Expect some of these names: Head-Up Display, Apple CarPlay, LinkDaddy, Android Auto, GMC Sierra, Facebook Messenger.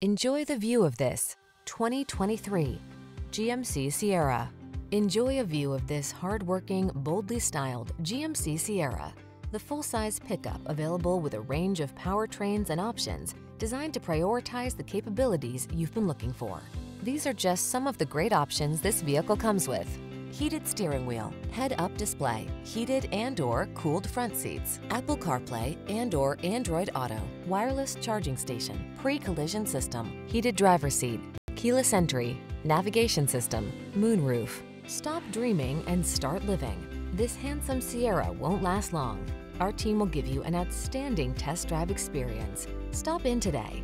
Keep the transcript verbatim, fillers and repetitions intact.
Enjoy the view of this twenty twenty-three G M C Sierra. Enjoy a view of this hard-working, boldly styled G M C Sierra, the full-size pickup available with a range of powertrains and options designed to prioritize the capabilities you've been looking for. These are just some of the great options this vehicle comes with: heated steering wheel, head-up display, heated and/or cooled front seats, Apple CarPlay and/or Android Auto, wireless charging station, pre-collision system, heated driver's seat, keyless entry, navigation system, moonroof. Stop dreaming and start living. This handsome Sierra won't last long. Our team will give you an outstanding test drive experience. Stop in today.